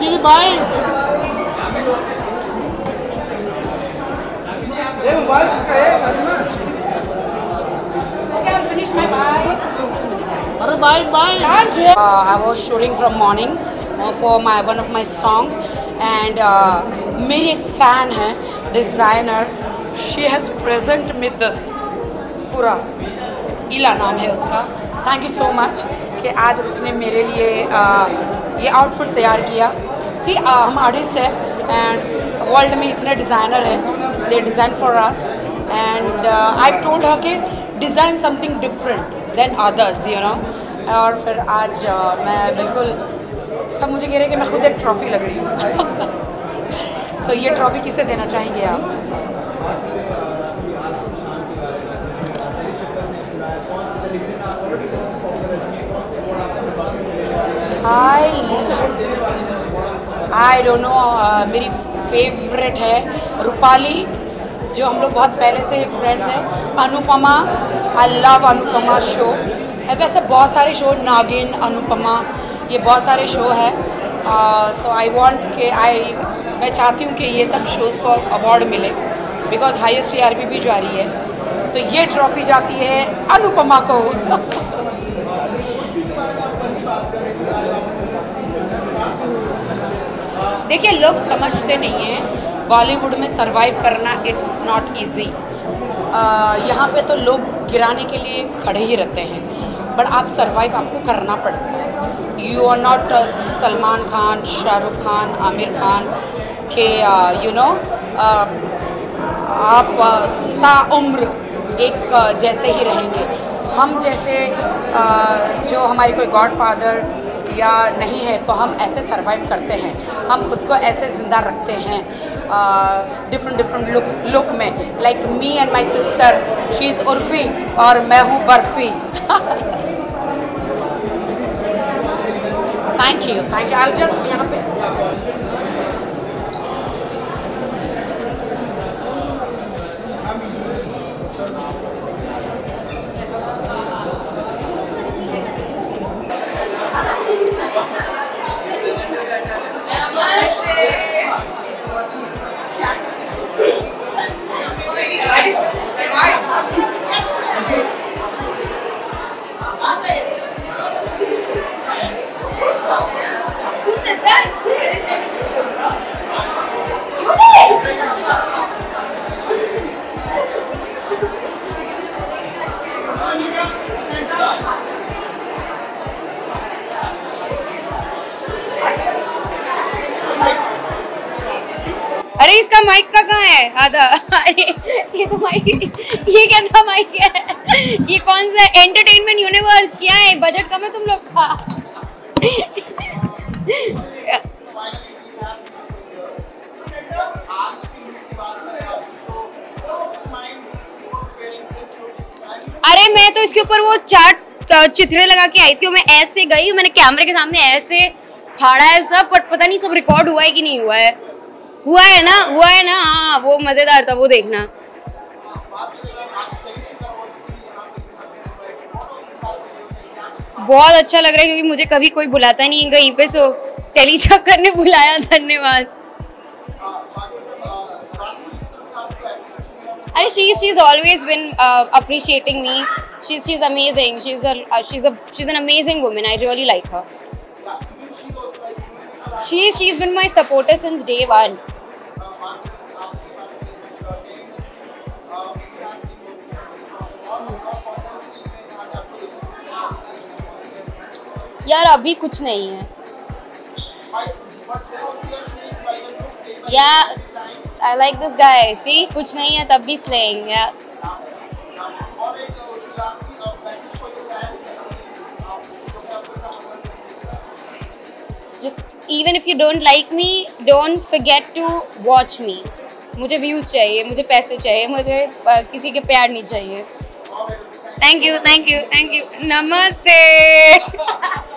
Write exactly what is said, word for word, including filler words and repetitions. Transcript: की भाई ये मोबाइल किसका है Fatima? Okay I finish my bye. अरे bye bye. I was shooting from morning for my one of my song and मेरी एक फैन है designer, she has present me this पूरा, इला नाम है उसका। थैंक यू सो मच कि आज उसने मेरे लिए आ, ये आउटफिट तैयार किया। सी आ, हम आर्टिस्ट हैं एंड वर्ल्ड में इतने डिज़ाइनर हैं, they design for us and I told her कि design something different than others you know. और फिर आज आ, मैं बिल्कुल, सब मुझे कह रहे हैं कि मैं खुद एक ट्रॉफ़ी लग रही हूँ। सो so, ये ट्रॉफ़ी किसे देना चाहेंगे आप? आई आई डोंट नो, मेरी फेवरेट है रूपाली, जो हम लोग बहुत पहले से फ्रेंड्स हैं। Anupama, I love Anupama show. वैसे बहुत सारे शो, नागिन, अनुपमा, ये बहुत सारे शो हैं। सो आई वांट के आई मैं चाहती हूँ कि ये सब शोज़ को अवार्ड मिले because highest T R P भी जा रही है, तो ये ट्रॉफ़ी जाती है अनुपमा को। देखिए, लोग समझते नहीं हैं बॉलीवुड में सर्वाइव करना इट्स नॉट इजी। यहाँ पे तो लोग गिराने के लिए खड़े ही रहते हैं, बट आप सर्वाइव आपको करना पड़ता है। You are not Salman Khan, Shahrukh Khan, Aamir Khan के यू नो आप ताउम्र एक जैसे ही रहेंगे। हम जैसे आ, जो हमारे कोई गॉडफादर या नहीं है, तो हम ऐसे सर्वाइव करते हैं, हम खुद को ऐसे ज़िंदा रखते हैं डिफरेंट डिफरेंट लुक लुक में। Like me and my sister, she is Urfi और मैं हूँ Barfi. Thank you thank you. I just यहाँ पे इसका माइक का कहाँ है आधा? अरे ये तो माइक, ये कैसा माइक है? ये कौन सा एंटरटेनमेंट यूनिवर्स क्या है? बजट कम है तुम लोग का। अरे मैं तो इसके ऊपर वो चार चित्रे लगा के आई थी, मैं ऐसे गई, मैंने कैमरे के सामने ऐसे फाड़ा है सब, बट पता नहीं सब रिकॉर्ड हुआ है कि नहीं हुआ है। हुआ है ना, हुआ है ना। हाँ वो मजेदार था, वो देखना। बहुत अच्छा लग रहा है क्योंकि मुझे कभी कोई बुलाता नहीं कहीं पे, सो टेलीचक्कर ने बुलाया, धन्यवाद। अरे she she is always been appreciating me, she she is amazing, she is she is she is an amazing woman, I really like her. She she's been my supporter since day one. यार अभी कुछ नहीं है। Yeah, I like this guy. See, कुछ नहीं है तब भी slaying. Yeah. Just even if you don't like me, don't forget to watch me. मुझे views चाहिए, मुझे पैसे चाहिए, मुझे uh, किसी के प्यार नहीं चाहिए। Thank you, thank you, thank you. Namaste.